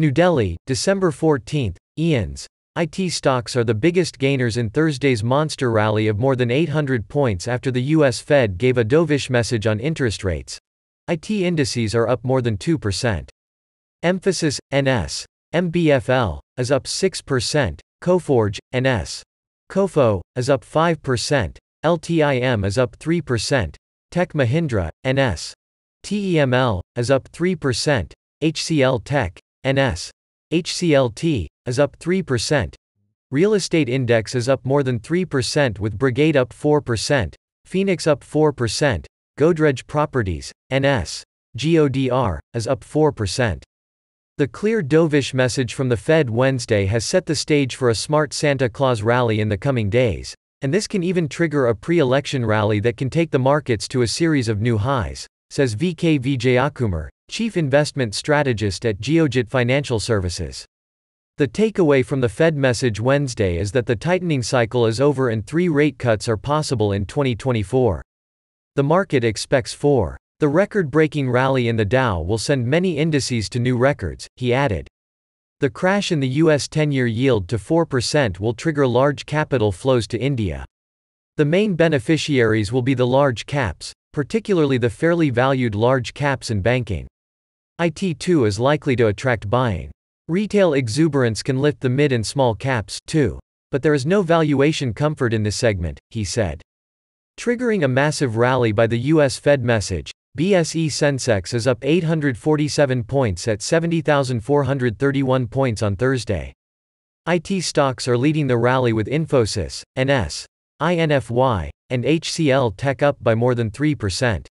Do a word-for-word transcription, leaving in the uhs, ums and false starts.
New Delhi, December fourteenth, E O Ns. I T stocks are the biggest gainers in Thursday's monster rally of more than eight hundred points after the U S Fed gave a dovish message on interest rates. I T indices are up more than two percent. MPHASIS, N S. M B F L, is up six percent, CoForge, N S. COFO, is up five percent, L T I M is up three percent, Tech Mahindra, N S. T E M L, is up three percent, H C L Tech, N S. H C L T, is up three percent. Real estate index is up more than three percent with Brigade up four percent, Phoenix up four percent, Godrej Properties, N S. G O D R, is up four percent. The clear dovish message from the Fed Wednesday has set the stage for a smart Santa Claus rally in the coming days, and this can even trigger a pre-election rally that can take the markets to a series of new highs, says V K Vijayakumar, Chief Investment Strategist at Geojit Financial Services. The takeaway from the Fed message Wednesday is that the tightening cycle is over and three rate cuts are possible in twenty twenty-four. The market expects four. The record-breaking rally in the Dow will send many indices to new records, he added. The crash in the U S ten-year yield to four percent will trigger large capital flows to India. The main beneficiaries will be the large caps, particularly the fairly valued large caps in banking. I T too is likely to attract buying. Retail exuberance can lift the mid and small caps, too, but there is no valuation comfort in this segment, he said. Triggering a massive rally by the U S Fed message, B S E Sensex is up eight hundred forty-seven points at seventy thousand four hundred thirty-one points on Thursday. I T stocks are leading the rally with Infosys, N S, I N F Y, and H C L Tech up by more than three percent.